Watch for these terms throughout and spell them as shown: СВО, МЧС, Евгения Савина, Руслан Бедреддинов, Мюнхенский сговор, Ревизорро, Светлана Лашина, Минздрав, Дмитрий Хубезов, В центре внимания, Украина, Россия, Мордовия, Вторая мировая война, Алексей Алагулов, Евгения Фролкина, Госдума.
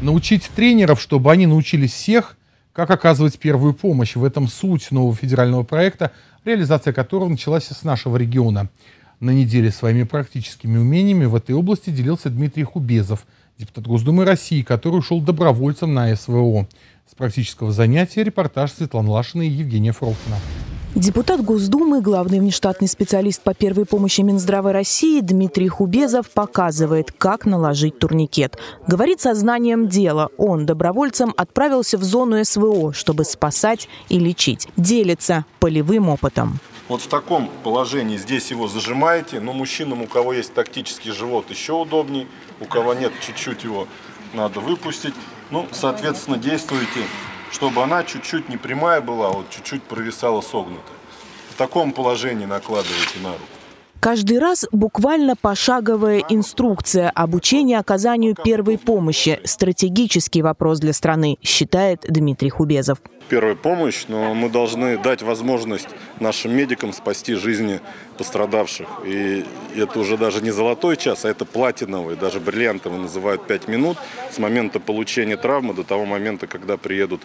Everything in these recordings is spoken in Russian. научить тренеров, чтобы они научились всех, как оказывать первую помощь. В этом суть нового федерального проекта, реализация которого началась с нашего региона. На неделе своими практическими умениями в этой области делился Дмитрий Хубезов, депутат Госдумы России, который ушел добровольцем на СВО. С практического занятия репортаж Светлана Лашина и Евгения Фролкина. Депутат Госдумы, главный внештатный специалист по первой помощи Минздрава России Дмитрий Хубезов показывает, как наложить турникет. Говорит, со знанием дела он добровольцем отправился в зону СВО, чтобы спасать и лечить. Делится полевым опытом. Вот в таком положении здесь его зажимаете, но мужчинам, у кого есть тактический живот, еще удобней, у кого нет, чуть-чуть его надо выпустить. Ну, соответственно, действуйте, чтобы она чуть-чуть не прямая была, вот чуть-чуть провисала согнута. В таком положении накладываете на руку. Каждый раз буквально пошаговая инструкция обучения оказанию первой помощи. Стратегический вопрос для страны, считает Дмитрий Хубезов. Первая помощь, но мы должны дать возможность нашим медикам спасти жизни пострадавших. И это уже даже не золотой час, а это платиновый, даже бриллиантовый называют 5 минут с момента получения травмы до того момента, когда приедут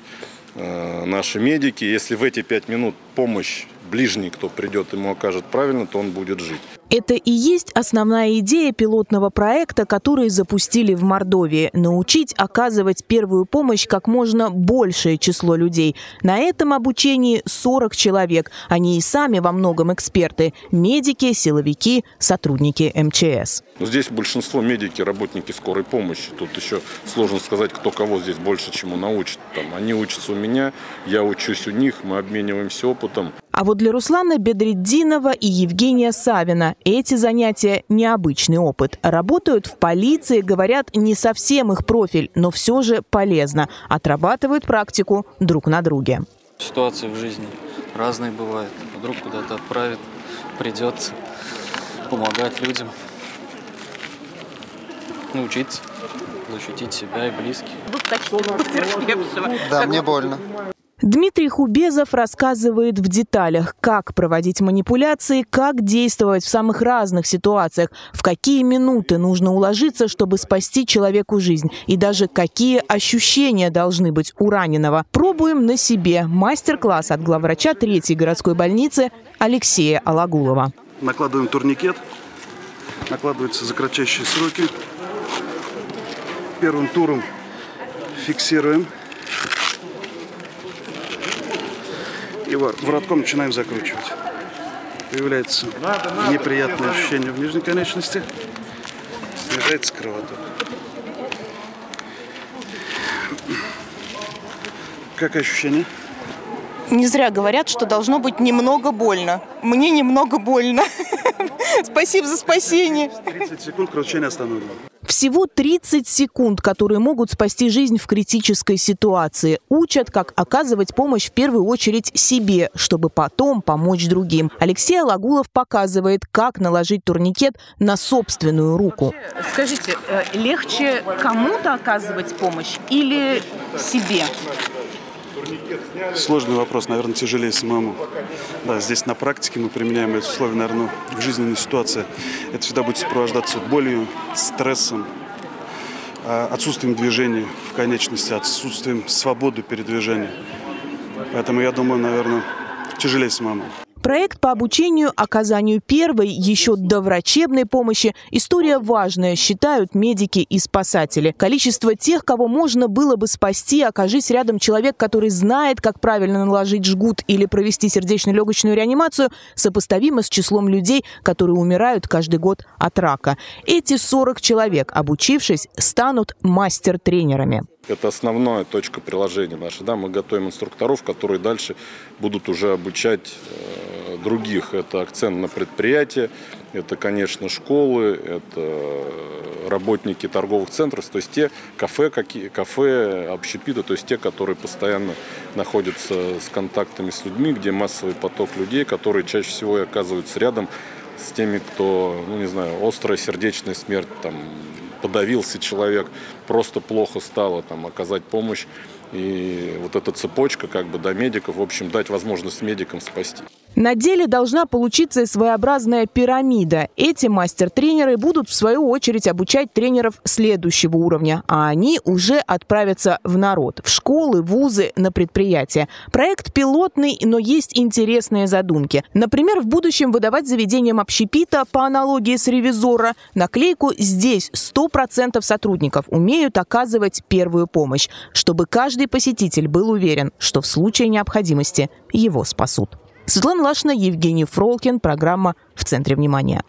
наши медики. Если в эти 5 минут помощь ближний, кто придет, ему окажет правильно, то он будет жить. Это и есть основная идея пилотного проекта, который запустили в Мордовии. Научить оказывать первую помощь как можно большее число людей. На этом обучении 40 человек. Они и сами во многом эксперты. Медики, силовики, сотрудники МЧС. Здесь большинство медики, работники скорой помощи. Тут еще сложно сказать, кто кого здесь больше чему научит. Там они учатся у меня, я учусь у них, мы обмениваемся опытом. А вот для Руслана Бедреддинова и Евгения Савина эти занятия – необычный опыт. Работают в полиции, говорят, не совсем их профиль, но все же полезно. Отрабатывают практику друг на друге. Ситуации в жизни разные бывают. Вдруг куда-то отправят, придется помогать людям, научиться защитить себя и близких. Да, мне больно. Дмитрий Хубезов рассказывает в деталях, как проводить манипуляции, как действовать в самых разных ситуациях, в какие минуты нужно уложиться, чтобы спасти человеку жизнь, и даже какие ощущения должны быть у раненого. Пробуем на себе. Мастер-класс от главврача 3-й городской больницы Алексея Алагулова. Накладываем турникет. Накладывается за кратчайшие сроки. Первым туром фиксируем. И воротком начинаем закручивать. Появляется неприятное ощущение в нижней конечности. Снижается кровоток. Как ощущение? Не зря говорят, что должно быть немного больно. Мне немного больно. Спасибо за спасение. 30 секунд кровотечение остановлено. Всего 30 секунд, которые могут спасти жизнь в критической ситуации. Учат, как оказывать помощь в первую очередь себе, чтобы потом помочь другим. Алексей Алагулов показывает, как наложить турникет на собственную руку. Скажите, легче кому-то оказывать помощь или себе? Сложный вопрос, наверное, тяжелее самому. Да, здесь на практике мы применяем эти условия, наверное, в жизненной ситуации. Это всегда будет сопровождаться болью, стрессом, отсутствием движения в конечности, отсутствием свободы передвижения. Поэтому, я думаю, наверное, тяжелее самому. Проект по обучению оказанию первой, еще доврачебной помощи. История важная, считают медики и спасатели. Количество тех, кого можно было бы спасти, окажись рядом человек, который знает, как правильно наложить жгут или провести сердечно-легочную реанимацию, сопоставимо с числом людей, которые умирают каждый год от рака. Эти 40 человек, обучившись, станут мастер-тренерами. Это основная точка приложения наша. Да? Мы готовим инструкторов, которые дальше будут уже обучать других. Это акцент на предприятия, это, конечно, школы, это работники торговых центров, то есть те кафе, общепиты, то есть те, которые постоянно находятся с контактами с людьми, где массовый поток людей, которые чаще всего и оказываются рядом с теми, кто, ну не знаю, острая сердечная смерть, там, подавился человек. просто плохо стало, там, оказать помощь. И вот эта цепочка как бы до медиков, в общем, дать возможность медикам спасти. На деле должна получиться своеобразная пирамида. Эти мастер-тренеры будут, в свою очередь, обучать тренеров следующего уровня. А они уже отправятся в народ, в школы, вузы, на предприятия. Проект пилотный, но есть интересные задумки. Например, в будущем выдавать заведениям общепита, по аналогии с «Ревизорро», наклейку «Здесь 100% сотрудников умеют оказывать первую помощь», чтобы каждый посетитель был уверен, что в случае необходимости его спасут. Светлана Лашина, Евгения Фролкина. Программа «В центре внимания».